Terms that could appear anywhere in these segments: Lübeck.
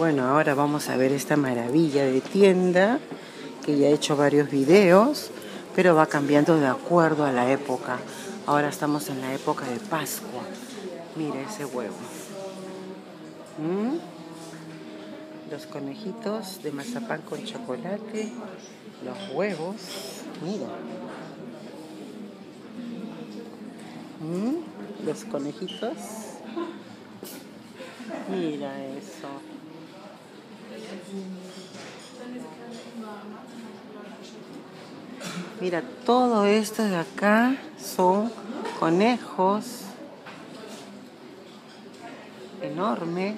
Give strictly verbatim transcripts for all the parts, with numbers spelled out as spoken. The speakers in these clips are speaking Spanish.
Bueno, ahora vamos a ver esta maravilla de tienda, que ya he hecho varios videos, pero va cambiando de acuerdo a la época. Ahora estamos en la época de Pascua. Mira ese huevo. ¿Mm? Los conejitos de mazapán con chocolate, los huevos, mira. ¿Mm? Los conejitos. Mira eso. Mira, todo esto de acá son conejos enormes,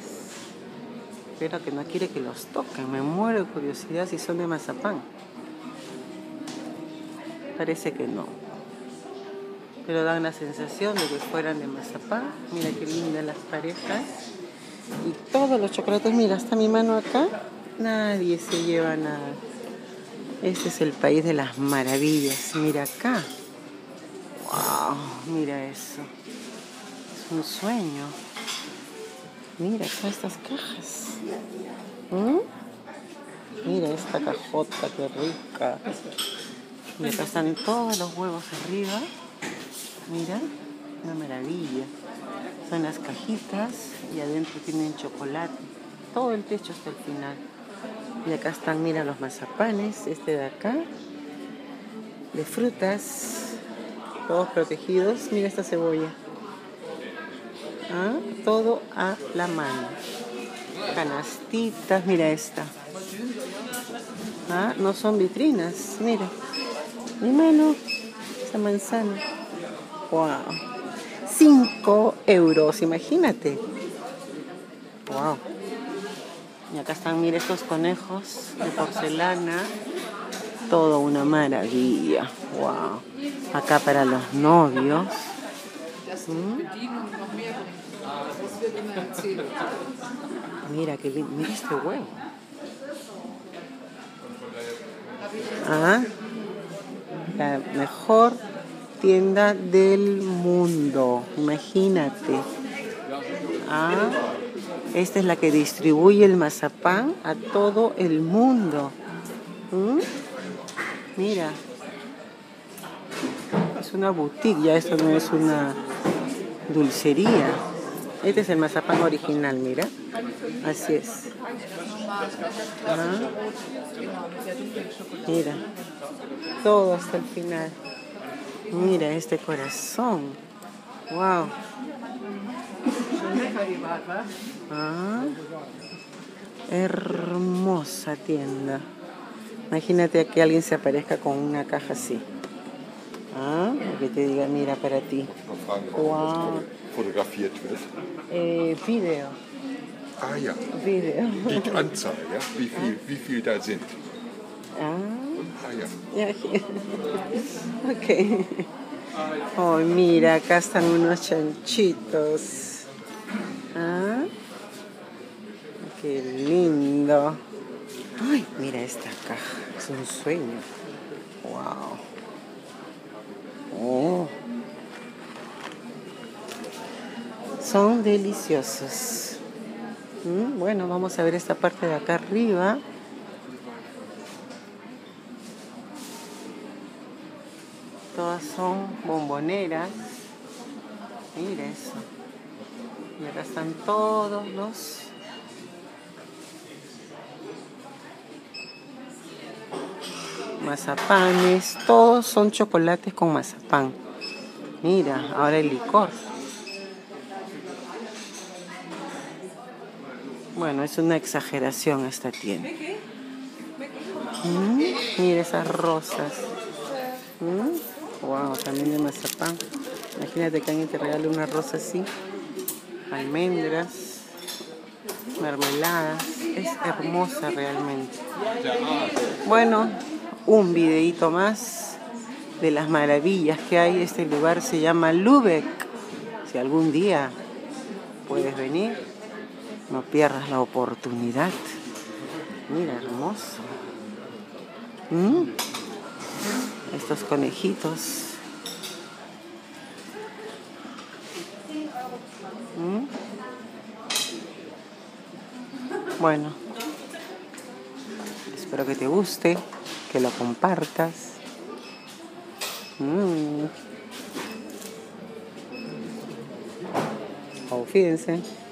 pero que no quiere que los toquen. Me muero de curiosidad si son de mazapán. Parece que no, pero dan la sensación de que fueran de mazapán. Mira qué lindas las parejas. Y todos los chocolates, mira, está mi mano acá. Nadie se lleva nada. Este es el país de las maravillas. Mira acá. Wow, mira eso. Es un sueño. Mira todas estas cajas. ¿Mm? Mira esta cajota, qué rica. Mira, acá están todos los huevos arriba. Mira, una maravilla. Son las cajitas y adentro tienen chocolate. Todo el techo hasta el final. Y acá están, mira, los mazapanes, este de acá, de frutas, todos protegidos. Mira esta cebolla. ¿Ah? Todo a la mano. Canastitas, mira esta. ¿Ah? No son vitrinas, mira. Mi mano, esta manzana. ¡Wow! cinco euros, imagínate. ¡Wow! Y acá están, mira, estos conejos de porcelana. Todo una maravilla. Wow. Acá para los novios. ¿Mm? Mira qué lindo. Mira este huevo. Ah, la mejor tienda del mundo. Imagínate. Ah. Esta es la que distribuye el mazapán a todo el mundo. ¿Mm? Mira. Es una boutique, ya esto no es una dulcería. Este es el mazapán original, mira. Así es. Ah. Mira. Todo hasta el final. Mira este corazón. Wow. Ah, hermosa tienda. Imagínate que alguien se aparezca con una caja así. Ah, que te diga, mira, para ti. Wow. Eh, video. Ah, ya. Video. Die Anzahl, ja? Wie viel, wie viel da sind. Ah. Ah, ja. Ok. Oh, mira, acá están unos chanchitos. Ah, qué lindo. Ay, mira esta caja, es un sueño. Wow. Oh. Son deliciosos. Mm, bueno, vamos a ver esta parte de acá arriba. Todas son bomboneras. Mira eso. Y acá están todos los mazapanes. Todos son chocolates con mazapán. Mira, ahora el licor. Bueno, es una exageración esta tienda. Mm, mira esas rosas. Mm, wow, también de mazapán. Imagínate que alguien te regale una rosa así. Almendras, mermeladas, es hermosa realmente. Bueno, un videito más de las maravillas que hay. Este lugar se llama Lübeck. Si algún día puedes venir, no pierdas la oportunidad. Mira, hermoso. ¿Mm? Estos conejitos. Bueno, espero que te guste, que lo compartas. Mm. Confíense.